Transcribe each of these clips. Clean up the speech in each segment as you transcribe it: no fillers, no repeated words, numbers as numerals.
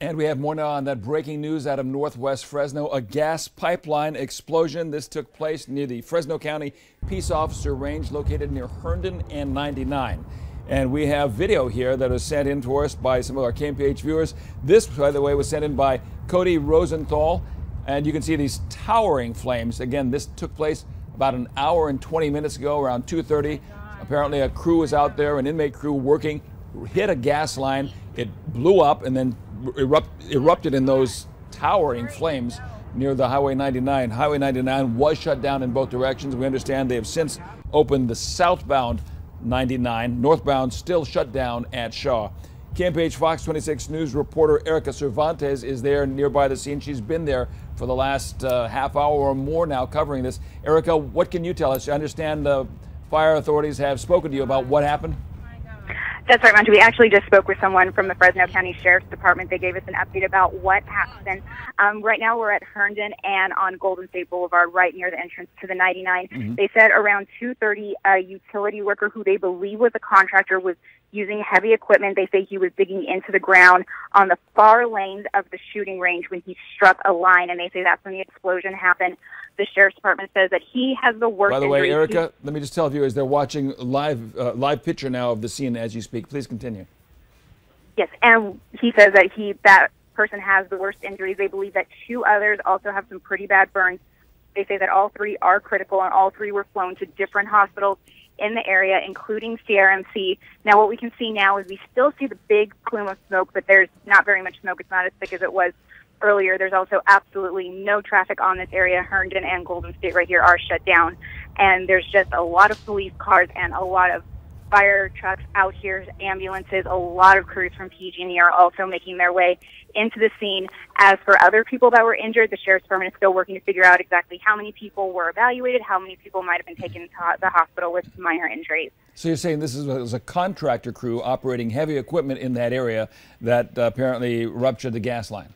And we have more now on that breaking news out of northwest Fresno, a gas pipeline explosion. This took place near the Fresno County Peace Officer Range located near Herndon and 99. And we have video here that was sent in to us by some of our KMPH viewers. This, by the way, was sent in by Cody Rosenthal. And you can see these towering flames. Again, this took place about an hour and 20 minutes ago, around 2:30. Apparently a crew was out there, an inmate crew working, hit a gas line. It blew up and then erupted in those towering flames near the Highway 99. Highway 99 was shut down in both directions. We understand they have since opened the southbound 99. Northbound still shut down at Shaw. KMPH Fox 26 News reporter Erica Cervantes is there nearby the scene. She's been there for the last half hour or more now covering this. Erica, what can you tell us? I understand the fire authorities have spoken to you about what happened. That's right, Monty. We actually just spoke with someone from the Fresno County Sheriff's Department. They gave us an update about what happened. Right now, we're at Herndon and on Golden State Boulevard, right near the entrance to the 99. Mm-hmm. They said around 2:30, a utility worker who they believe was a contractor was using heavy equipment. They say he was digging into the ground on the far lane of the shooting range when he struck a line, and they say that's when the explosion happened. The Sheriff's Department says that he has the worst. By the way, Erica, let me just tell viewers they're watching live picture now of the scene as you speak. Please continue. Yes, and he says that that person has the worst injuries. They believe that two others also have some pretty bad burns. They say that all three are critical, and all three were flown to different hospitals in the area, including CRMC. Now, what we can see now is we still see the big plume of smoke, but there's not very much smoke. It's not as thick as it was earlier. There's also absolutely no traffic on this area. Herndon and Golden State right here are shut down, and there's just a lot of police cars and a lot of fire trucks out here, ambulances. A lot of crews from PG&E are also making their way into the scene. As for other people that were injured, the Sheriff's Department is still working to figure out exactly how many people were evaluated, how many people might have been taken to the hospital with minor injuries. So you're saying this was a contractor crew operating heavy equipment in that area that apparently ruptured the gas line?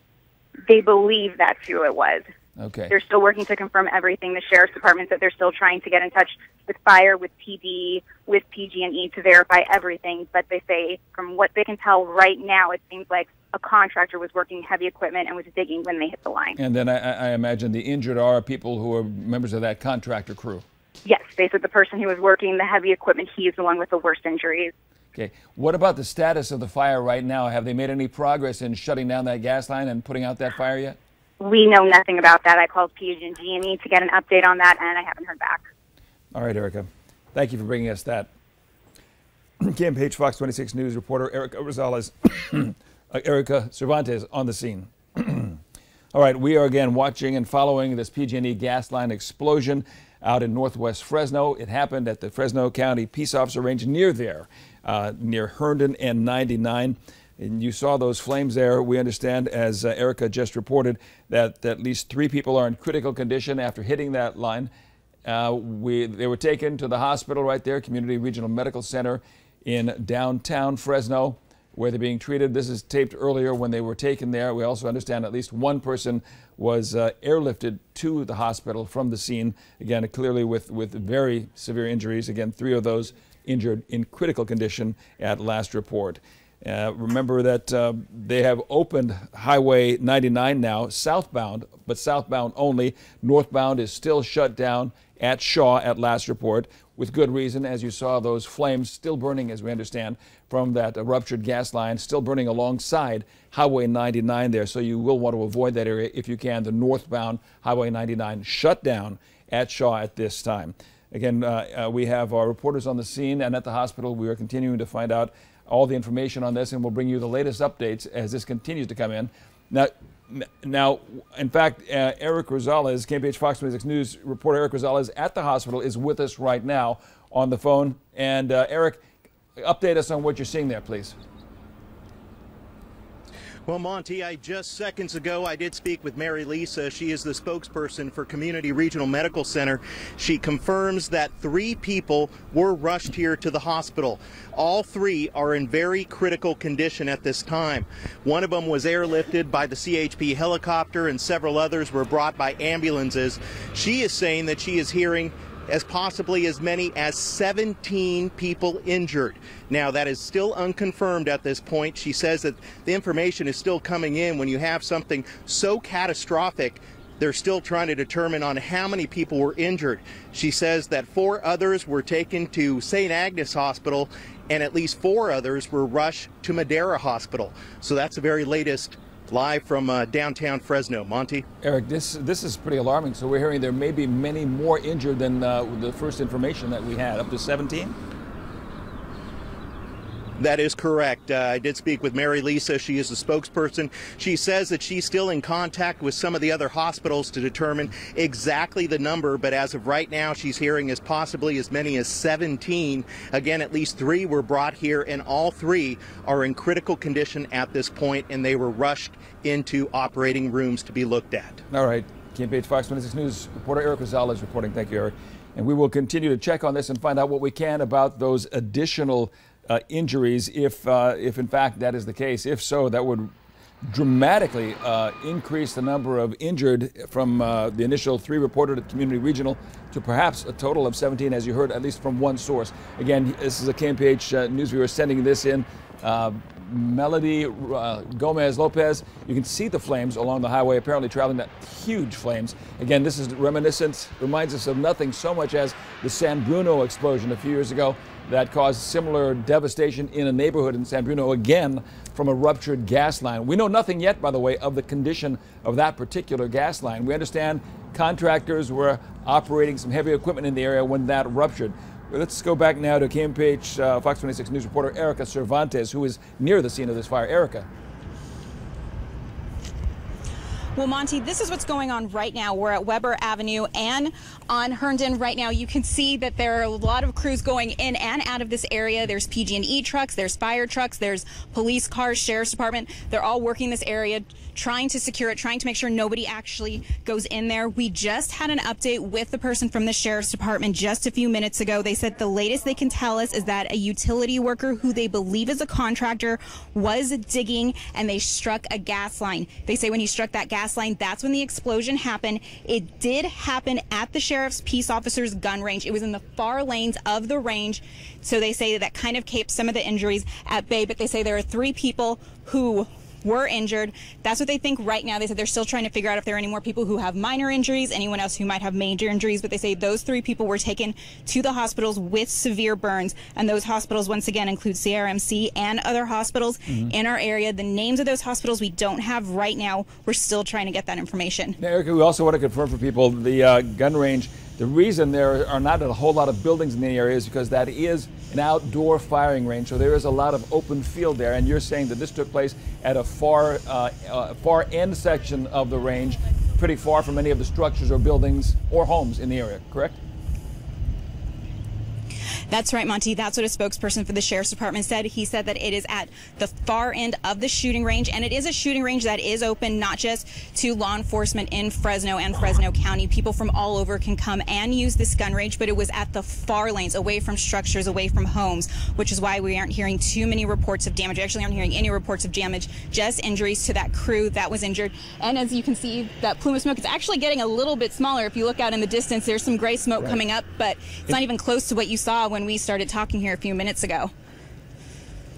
They believe that's who it was. Okay. They're still working to confirm everything. The Sheriff's Department said they're still trying to get in touch with fire, with PD, with PG&E to verify everything. But they say from what they can tell right now, it seems like a contractor was working heavy equipment and was digging when they hit the line. And then I imagine the injured are people who are members of that contractor crew. Yes. They said the person who was working the heavy equipment, he is the one with the worst injuries. Okay. What about the status of the fire right now? Have they made any progress in shutting down that gas line and putting out that fire yet? We know nothing about that. I called PG&E to get an update on that, and I haven't heard back. All right, Erica. Thank you for bringing us that. KMPH Fox 26 News reporter Erica Rosales, Erica Cervantes on the scene. All right, we are again watching and following this PG&E gas line explosion out in northwest Fresno. It happened at the Fresno County Peace Officer Range near there, near Herndon and 99. And you saw those flames there. We understand, as Erica just reported, that at least three people are in critical condition after hitting that line. They were taken to the hospital right there, Community Regional Medical Center in downtown Fresno, where they're being treated. This is taped earlier when they were taken there. We also understand at least one person was airlifted to the hospital from the scene, again, clearly with very severe injuries. Again, three of those injured in critical condition at last report. Remember that they have opened Highway 99 now, southbound, but southbound only. Northbound is still shut down at Shaw at last report, with good reason, as you saw those flames still burning, as we understand, from that ruptured gas line, still burning alongside Highway 99 there. So you will want to avoid that area if you can. The northbound Highway 99 shut down at Shaw at this time. Again, we have our reporters on the scene and at the hospital. We are continuing to find out all the information on this, and we'll bring you the latest updates as this continues to come in. Now, in fact, Eric Rosales, KMPH Fox 26 News reporter Eric Rosales at the hospital is with us right now on the phone. And Eric, update us on what you're seeing there, please. Well, Monty, just seconds ago, I did speak with Mary Lisa. She is the spokesperson for Community Regional Medical Center. She confirms that three people were rushed here to the hospital. All three are in very critical condition at this time. One of them was airlifted by the CHP helicopter, and several others were brought by ambulances. She is saying that she is hearing as possibly as many as 17 people injured. Now, that is still unconfirmed at this point. She says that the information is still coming in. When you have something so catastrophic, they're still trying to determine on how many people were injured. She says that 4 others were taken to St. Agnes Hospital and at least 4 others were rushed to Madera Hospital. So that's the very latest live from downtown Fresno. Monty? Eric, this is pretty alarming. So we're hearing there may be many more injured than the first information that we had, up to 17? That is correct. I did speak with Mary Lisa. She is the spokesperson. She says that she's still in contact with some of the other hospitals to determine exactly the number, but as of right now, she's hearing as possibly as many as 17. Again, at least 3 were brought here, and all 3 are in critical condition at this point, and they were rushed into operating rooms to be looked at. All right. KMPH Fox 26 News reporter Eric Rosales reporting. Thank you, Eric. And we will continue to check on this and find out what we can about those additional injuries, if in fact that is the case. If so, that would dramatically increase the number of injured from the initial 3 reported at Community Regional to perhaps a total of 17, as you heard, at least from one source. Again, this is a KMPH news viewer sending this in. Melody Gomez Lopez. You can see the flames along the highway, apparently traveling that huge flames. Again, this is reminiscent, reminds us of nothing so much as the San Bruno explosion a few years ago that caused similar devastation in a neighborhood in San Bruno, again from a ruptured gas line. We know nothing yet, by the way, of the condition of that particular gas line. We understand contractors were operating some heavy equipment in the area when that ruptured. Let's go back now to KMPH Fox 26 News reporter Erica Cervantes, who is near the scene of this fire. Erica. Well, Monty, this is what's going on right now. We're at Weber Avenue and on Herndon right now. You can see that there are a lot of crews going in and out of this area. There's PG&E trucks, there's fire trucks, there's police cars, sheriff's department. They're all working this area, trying to secure it, trying to make sure nobody actually goes in there. We just had an update with the person from the sheriff's department just a few minutes ago. They said the latest they can tell us is that a utility worker who they believe is a contractor was digging and they struck a gas line. They say when he struck that gas line, that's when the explosion happened. It did happen at the sheriff's peace officer's gun range. It was in the far lanes of the range. So they say that kind of kept some of the injuries at bay, but they say there are 3 people who were injured. That's what they think right now. They said they're still trying to figure out if there are any more people who have minor injuries, anyone else who might have major injuries, but they say those 3 people were taken to the hospitals with severe burns, and those hospitals once again include CRMC and other hospitals in our area. The names of those hospitals we don't have right now. We're still trying to get that information. Now, Erica, we also want to confirm for people the gun range. The reason there are not a whole lot of buildings in the area is because that is an outdoor firing range, so there is a lot of open field there, and you're saying that this took place at a far end section of the range, pretty far from any of the structures or buildings or homes in the area, correct? That's right, Monty. That's what a spokesperson for the sheriff's department said. He said that it is at the far end of the shooting range, and it is a shooting range that is open not just to law enforcement in Fresno and Fresno County. People from all over can come and use this gun range, but it was at the far lanes, away from structures, away from homes, which is why we aren't hearing too many reports of damage. We actually aren't hearing any reports of damage, just injuries to that crew that was injured. And as you can see, that plume of smoke is actually getting a little bit smaller. If you look out in the distance, there's some gray smoke coming up, but it's not even close to what you saw when we started talking here a few minutes ago.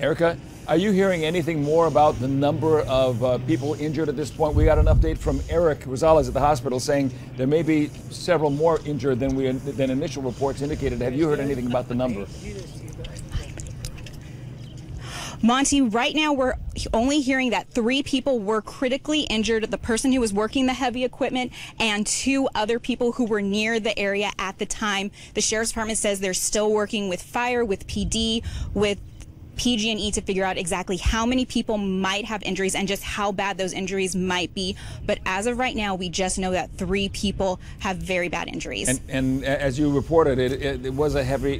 Erica, are you hearing anything more about the number of people injured at this point? We got an update from Eric Rosales at the hospital saying there may be several more injured than initial reports indicated. Have you heard anything about the number? Monty, right now we're only hearing that 3 people were critically injured, the person who was working the heavy equipment and 2 other people who were near the area at the time. The sheriff's department says they're still working with fire, with PD, with PG&E to figure out exactly how many people might have injuries and just how bad those injuries might be. But as of right now, we just know that 3 people have very bad injuries. And as you reported, it was a heavy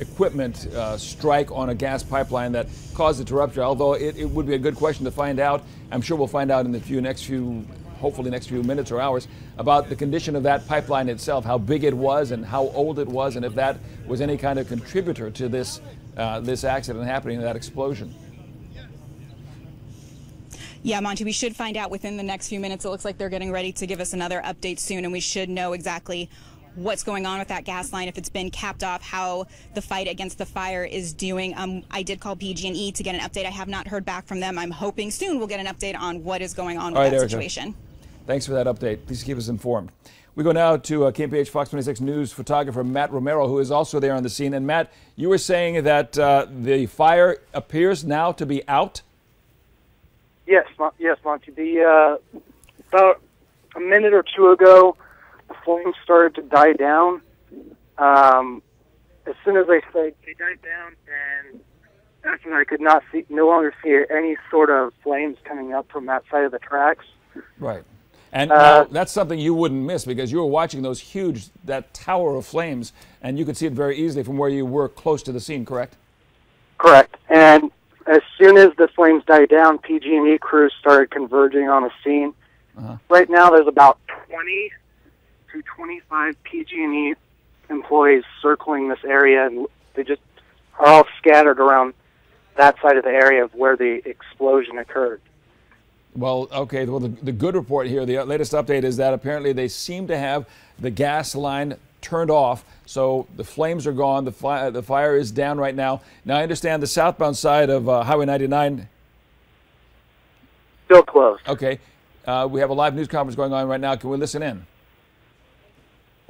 equipment strike on a gas pipeline that caused it to rupture, although it would be a good question to find out. I'm sure we'll find out in the hopefully next few minutes or hours about the condition of that pipeline itself, how big it was and how old it was, and if that was any kind of contributor to this accident happening, that explosion. Yeah, Monty, we should find out within the next few minutes. It looks like they're getting ready to give us another update soon, and we should know exactly what's going on with that gas line, if it's been capped off, how the fight against the fire is doing. I did call PG&E to get an update. I have not heard back from them. I'm hoping soon we'll get an update on what is going on with that situation. Thanks for that update. Please keep us informed. We go now to KMPH Fox 26 News photographer Matt Romero, who is also there on the scene. And Matt, you were saying that the fire appears now to be out? Yes, Monty. About a minute or two ago, the flames started to die down. As soon as they died down, and after that, I could not see, no longer see any sort of flames coming up from that side of the tracks. Right, and that's something you wouldn't miss because you were watching those huge, that tower of flames, and you could see it very easily from where you were close to the scene. Correct. Correct, and as soon as the flames died down, PG&E crews started converging on the scene. Right now, there's about 20 to 25 PG&E employees circling this area, and they just are all scattered around that side of the area of where the explosion occurred. Well, okay. Well, the good report here, the latest update is that apparently they seem to have the gas line turned off, so the flames are gone. The fire is down right now. Now, I understand the southbound side of Highway 99 still closed. Okay. We have a live news conference going on right now. Can we listen in?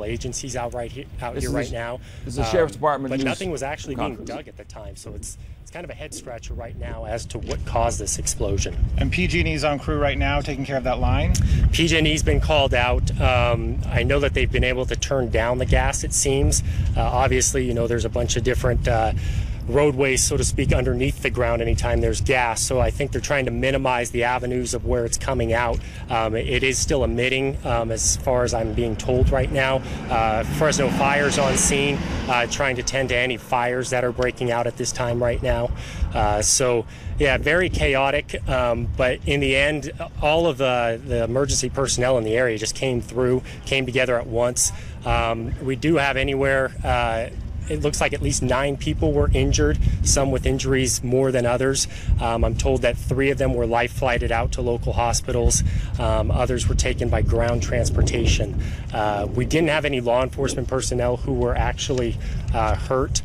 Agencies out right now. This is the sheriff's department. But nothing was actually being dug at the time, so it's kind of a head scratcher right now as to what caused this explosion. And PG&E's on crew right now, taking care of that line. PG&E's been called out. I know that they've been able to turn down the gas. It seems obviously, you know, there's a bunch of different roadways, so to speak, underneath the ground anytime there's gas. So I think they're trying to minimize the avenues of where it's coming out. It is still emitting as far as I'm being told right now. Fresno Fire's on scene trying to tend to any fires that are breaking out at this time right now. So yeah, very chaotic, but in the end, all of the emergency personnel in the area just came together at once. We do have anywhere it looks like at least 9 people were injured, some with injuries more than others. I'm told that 3 of them were life flighted out to local hospitals. Others were taken by ground transportation. We didn't have any law enforcement personnel who were actually hurt.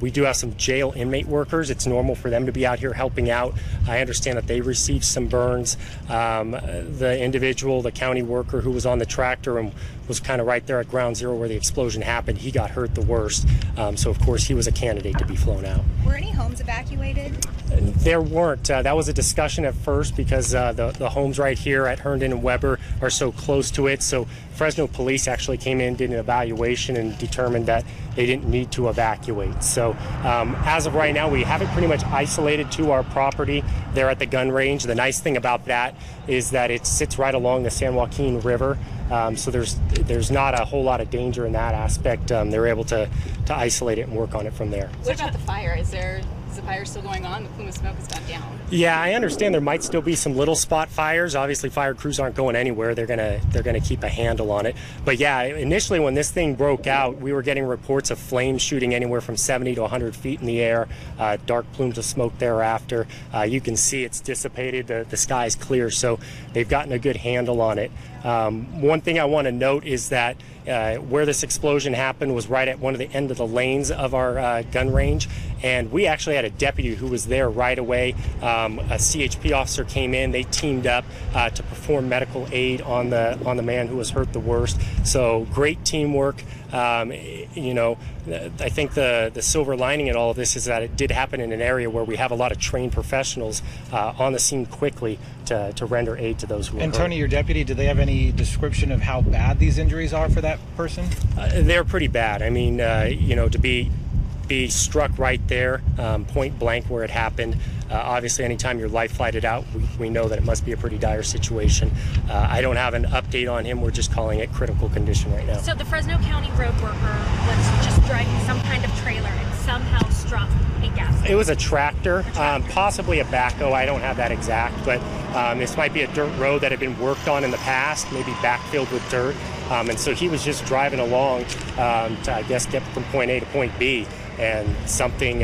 We do have some jail inmate workers. It's normal for them to be out here helping out. I understand that they received some burns. The individual, the county worker who was on the tractor and was kind of right there at ground zero where the explosion happened, he got hurt the worst. So of course he was a candidate to be flown out. Were any homes evacuated? There weren't. That was a discussion at first because the homes right here at Herndon and Weber are so close to it. So Fresno police actually came in, did an evaluation, and determined that they didn't need to evacuate. So as of right now, we have it pretty much isolated to our property there at the gun range. The nice thing about that is that it sits right along the San Joaquin River. So there's not a whole lot of danger in that aspect. They're able to isolate it and work on it from there. What about the fire? Is the fire still going on? The plume of smoke has gone down. Yeah, I understand there might still be some little spot fires. Obviously, fire crews aren't going anywhere. They're gonna keep a handle on it. But yeah, initially when this thing broke out, we were getting reports of flames shooting anywhere from 70 to 100 feet in the air. Dark plumes of smoke thereafter. You can see it's dissipated. The sky's clear, so they've gotten a good handle on it. One thing I want to note is that where this explosion happened was right at one of the end of the lanes of our gun range, and we actually had a deputy who was there right away. A CHP officer came in. They teamed up to perform medical aid on the man who was hurt the worst. So great teamwork. You know, I think the silver lining in all of this is that it did happen in an area where we have a lot of trained professionals on the scene quickly to render aid to those who were hurt. And Tony, your deputy, did they have any description of how bad these injuries are for that person? They're pretty bad. I mean, you know, to be struck right there, point blank where it happened. Obviously, anytime you're life flighted out, we know that it must be a pretty dire situation. I don't have an update on him. We're just calling it critical condition right now. So the Fresno County road worker was just driving some kind of trailer and somehow struck a gas line. It was a tractor, possibly a backhoe. I don't have that exact, but this might be a dirt road that had been worked on in the past, maybe backfilled with dirt. And so he was just driving along to, I guess, get from point A to point B. And something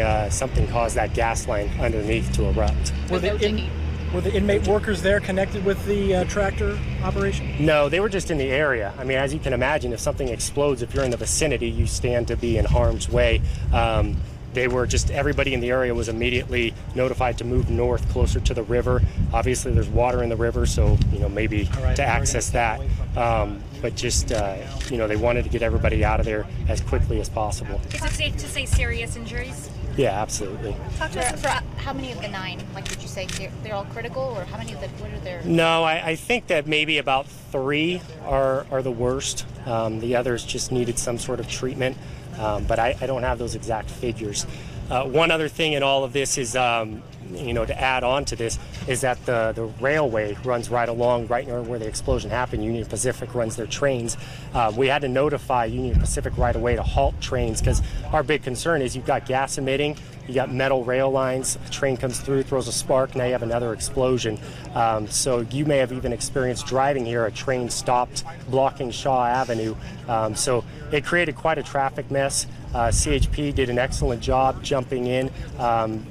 caused that gas line underneath to erupt. Were the, in, Were the inmate workers there connected with the tractor operation? No, they were just in the area. I mean, as you can imagine, if something explodes, if you're in the vicinity, you stand to be in harm's way. They were just, everybody in the area was immediately notified to move north closer to the river. Obviously, there's water in the river, so, you know, maybe to access that. But just, you know, they wanted to get everybody out of there as quickly as possible. Is it safe to say serious injuries? Yeah, absolutely. Talk to us about how many of the 9, like, would you say they're all critical, or how many of the, what are their? No, I think that maybe about 3 are the worst. The others just needed some sort of treatment, but I don't have those exact figures. One other thing in all of this is, you know, to add on to this, is that the railway runs right along, right near where the explosion happened. Union Pacific runs their trains. We had to notify Union Pacific right away to halt trains, because our big concern is you've got gas emitting, you got metal rail lines, a train comes through, throws a spark, now you have another explosion. So you may have even experienced driving here, a train stopped, blocking Shaw Avenue. So it created quite a traffic mess. CHP did an excellent job jumping in.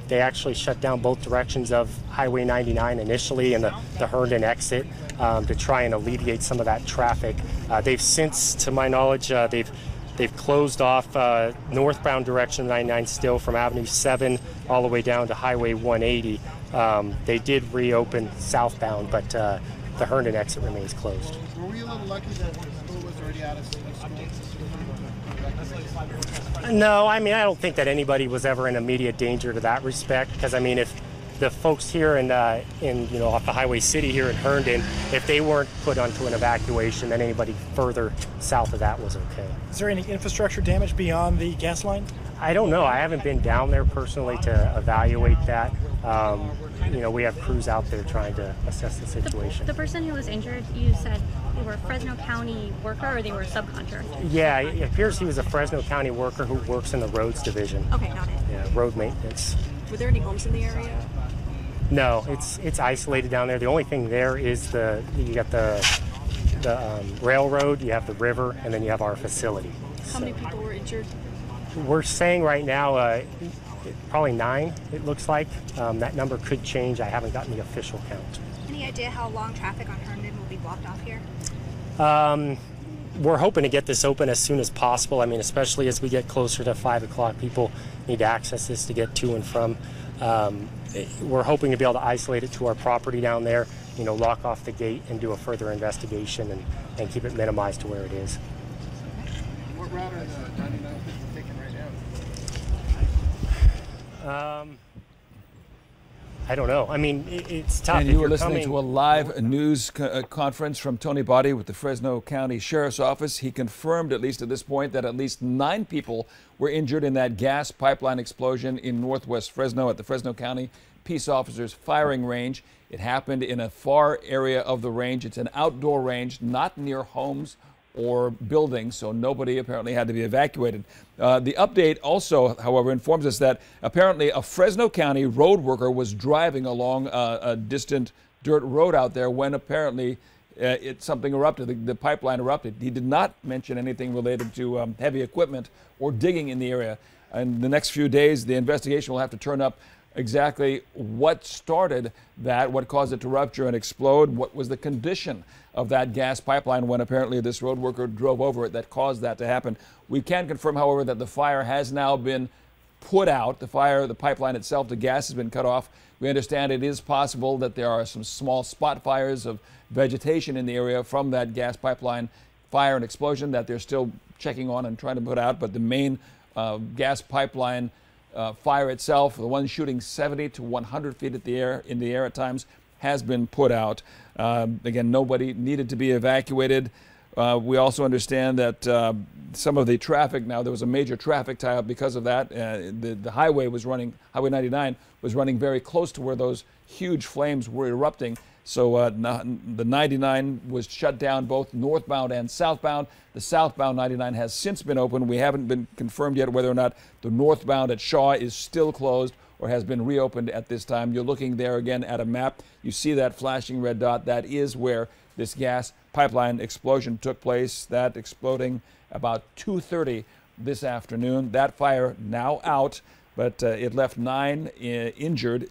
They actually shut down both directions of Highway 99 initially and the Herndon exit to try and alleviate some of that traffic. They've since, to my knowledge, they've closed off northbound direction 99 still from Avenue 7 all the way down to Highway 180. They did reopen southbound, but the Herndon exit remains closed. Were we a little lucky that school was already out of school? No, I mean, I don't think that anybody was ever in immediate danger to that respect, because, I mean, if the folks here in you know, off the Highway City here in Herndon, if they weren't put onto an evacuation, then anybody further south of that was okay. Is there any infrastructure damage beyond the gas line? I don't know. I haven't been down there personally to evaluate that. You know, we have crews out there trying to assess the situation. The person who was injured, you said they were a Fresno County worker, or they were a subcontractor? Yeah, it appears he was a Fresno County worker who works in the roads division. Okay, got it. Yeah, road maintenance. Were there any homes in the area? No, it's isolated down there. The only thing there is you got the railroad, you have the river, and then you have our facility. How many people were injured? We're saying right now, probably 9, it looks like. That number could change. I haven't gotten the official count. Any idea how long traffic on Herndon will be blocked off here? We're hoping to get this open as soon as possible. I mean, especially as we get closer to 5 o'clock, people need to access this to get to and from. We're hoping to be able to isolate it to our property down there, you know, lock off the gate and do a further investigation and keep it minimized to where it is. What route are the 99 people taking right now? I don't know. I mean, it's tough. And you were listening to a live news conference from Tony Boddy with the Fresno County Sheriff's Office. He confirmed, at least at this point, that at least 9 people were injured in that gas pipeline explosion in northwest Fresno at the Fresno County Peace Officers Firing Range. It happened in a far area of the range. It's an outdoor range, not near homes or buildings, so nobody apparently had to be evacuated. The update also, however, informs us that apparently a Fresno County road worker was driving along a distant dirt road out there when apparently something erupted, the pipeline erupted. He did not mention anything related to heavy equipment or digging in the area. In the next few days, the investigation will have to turn up exactly what started that, what caused it to rupture and explode, what was the condition of that gas pipeline when apparently this road worker drove over it that caused that to happen. We can confirm, however, that the fire has now been put out. The fire, the pipeline itself, the gas has been cut off. We understand it is possible that there are some small spot fires of vegetation in the area from that gas pipeline fire and explosion that they're still checking on and trying to put out, but the main gas pipeline fire itself, the one shooting 70 to 100 feet in the air at times, has been put out. Again, nobody needed to be evacuated. We also understand that some of the traffic now, there was a major traffic tie-up because of that. The highway was running, Highway 99 was running very close to where those huge flames were erupting. So the 99 was shut down both northbound and southbound. The southbound 99 has since been open. We haven't been confirmed yet whether or not the northbound at Shaw is still closed or has been reopened at this time. You're looking there again at a map. You see that flashing red dot. That is where this gas pipeline explosion took place. That exploding about 2:30 this afternoon. That fire now out. but it left 9 injured,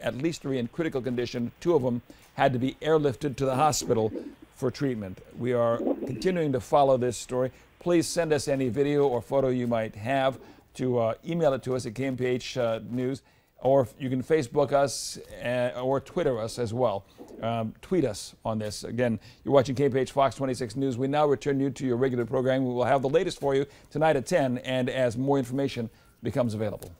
at least three in critical condition. 2 of them had to be airlifted to the hospital for treatment. We are continuing to follow this story. Please send us any video or photo you might have to email it to us at KMPH News, or you can Facebook us or Twitter us as well. Tweet us on this. Again, you're watching KMPH Fox 26 News. We now return you to your regular program. We will have the latest for you tonight at 10 and as more information becomes available.